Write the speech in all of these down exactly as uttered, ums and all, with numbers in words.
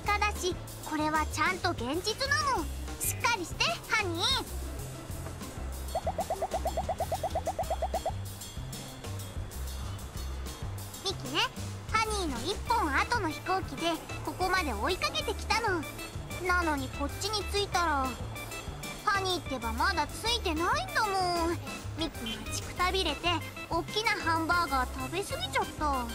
追加だし、これはちゃんと現実なの。しっかりしてハニー。ミキね、ハニーのいっぽん後の飛行機でここまで追いかけてきたの。なのにこっちに着いたらハニーってばまだ着いてないんだもん。ミキがちくたびれておっきなハンバーガー食べ過ぎちゃった。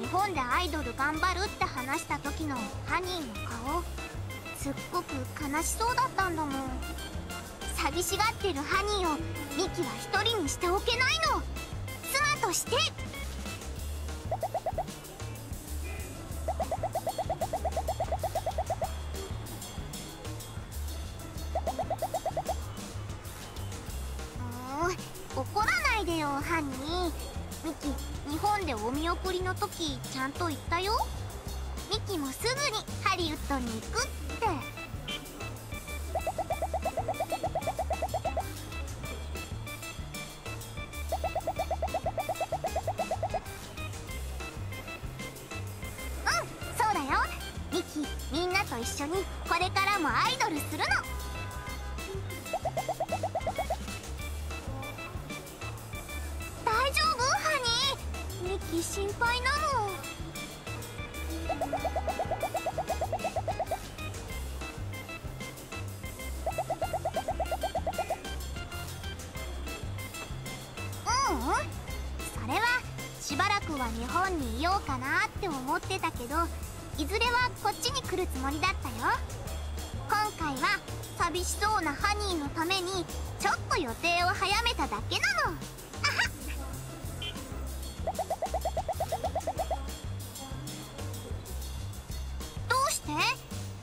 日本でアイドル頑張るって話した時のハニーの顔、すっごく悲しそうだったんだもん。寂しがってるハニーをミキは一人にしておけないの。妻としてもう怒らないでよハニー。ミキ、日本でお見送りの時ちゃんと言ったよ。ミキもすぐにハリウッドに行くって。うん、そうだよ。ミキ、みんなと一緒にこれからもアイドルするの。心配なの。うんうん、それはしばらくは日本にいようかなって思ってたけど、いずれはこっちに来るつもりだったよ。今回は寂しそうなハニーのためにちょっと予定を早めただけなの。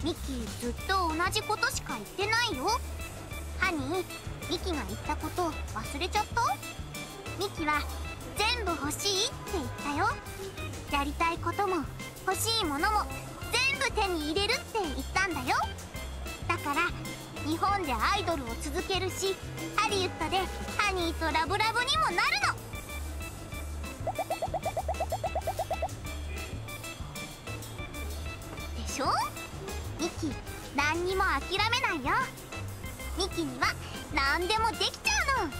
ミキずっと同じことしか言ってないよ。ハニー、ミキが言ったこと忘れちゃった？ミキは全部欲しいって言ったよ。やりたいことも欲しいものも全部手に入れるって言ったんだよ。だから日本でアイドルを続けるし、ハリウッドでハニーとラブラブにもなるの。でしょ？ミキ、何にも諦めないよ。ミキには何でもできちゃうの。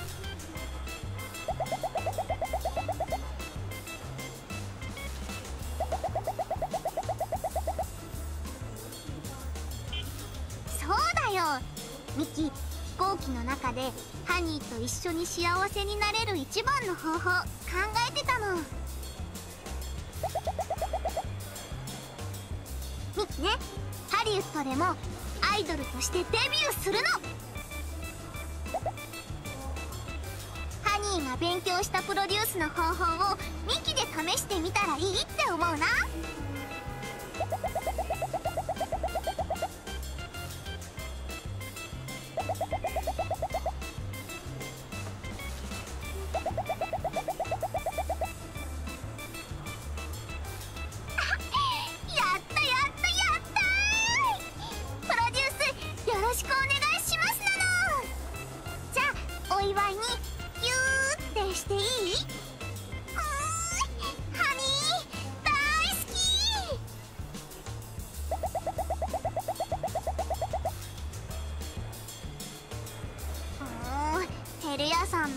そうだよミキ、飛行機の中でハニーと一緒に幸せになれる一番の方法考えてたの。ミキね、ハリウッドでもアイドルとしてデビューするの。ハニーが勉強したプロデュースの方法をミキで試してみたらいいって思うな。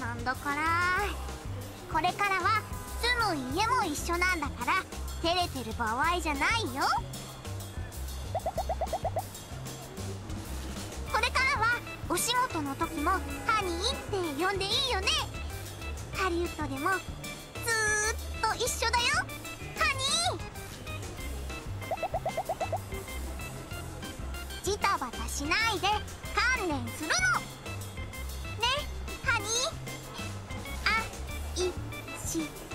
なんだから、これからは住む家も一緒なんだから、照れてる場合じゃないよ。これからはお仕事の時もハニーって呼んでいいよね。ハリウッドでもずーっと一緒だよハニー。ジタバタしないで観念するの。See you.